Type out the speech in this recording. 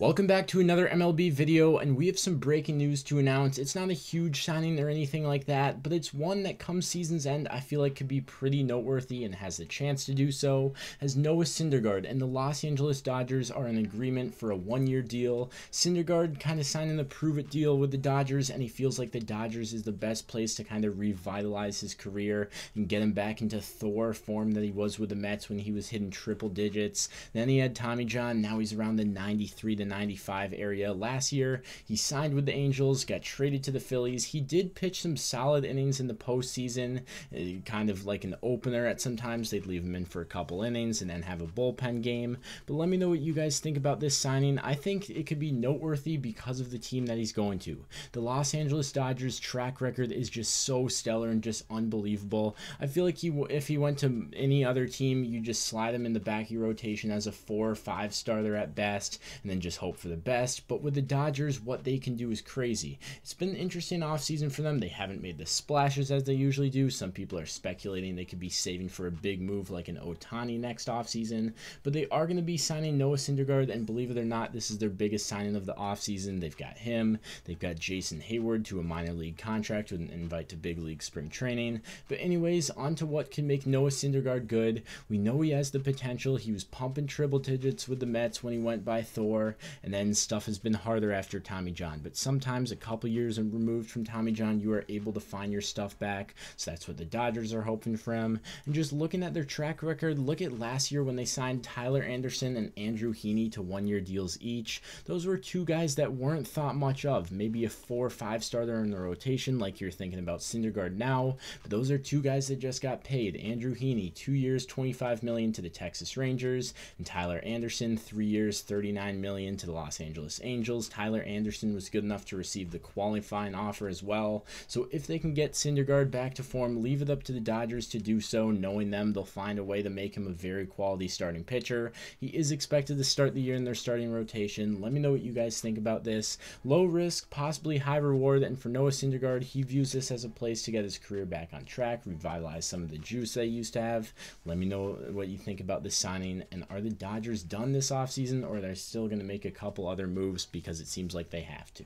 Welcome back to another MLB video, and we have some breaking news to announce. It's not a huge signing or anything like that, but it's one that come season's end I feel like could be pretty noteworthy and has the chance to do so, as Noah Syndergaard and the Los Angeles Dodgers are in agreement for a one-year deal. Syndergaard kind of signed a prove-it deal with the Dodgers, and he feels like the Dodgers is the best place to kind of revitalize his career and get him back into Thor form that he was with the Mets when he was hitting triple digits. Then he had Tommy John, now he's around the 93 to 95 area. Last year, he signed with the Angels, got traded to the Phillies. He did pitch some solid innings in the postseason, kind of like an opener at some times. They'd leave him in for a couple innings and then have a bullpen game. But let me know what you guys think about this signing. I think it could be noteworthy because of the team that he's going to. The Los Angeles Dodgers track record is just so stellar and just unbelievable. I feel like if he went to any other team, you just slide him in the back of your rotation as a 4 or 5 starter at best, and then just hope for the best. But with the Dodgers, what they can do is crazy. It's been an interesting offseason for them. They haven't made the splashes as they usually do. Some people are speculating they could be saving for a big move like an Otani next offseason, but they are going to be signing Noah Syndergaard, and believe it or not, this is their biggest signing of the offseason. They've got him, they've got Jason Hayward to a minor league contract with an invite to big league spring training. But anyways, on to what can make Noah Syndergaard good. We know he has the potential. He was pumping triple digits with the Mets when he went by Thor, and then stuff has been harder after Tommy John. But sometimes a couple years removed from Tommy John, you are able to find your stuff back. So that's what the Dodgers are hoping from. And just looking at their track record, look at last year when they signed Tyler Anderson and Andrew Heaney to one-year deals each. Those were two guys that weren't thought much of. Maybe a 4 or 5 starter in the rotation like you're thinking about Syndergaard now. But those are two guys that just got paid. Andrew Heaney, 2 years, $25 million to the Texas Rangers. And Tyler Anderson, 3 years, $39 million to the Los Angeles Angels. Tyler Anderson was good enough to receive the qualifying offer as well. So if they can get Syndergaard back to form, leave it up to the Dodgers to do so. Knowing them, they'll find a way to make him a very quality starting pitcher. He is expected to start the year in their starting rotation. Let me know what you guys think about this. Low risk, possibly high reward, and for Noah Syndergaard, he views this as a place to get his career back on track, revitalize some of the juice they used to have. Let me know what you think about this signing, and are the Dodgers done this offseason, or are they still going to make a couple other moves because it seems like they have to?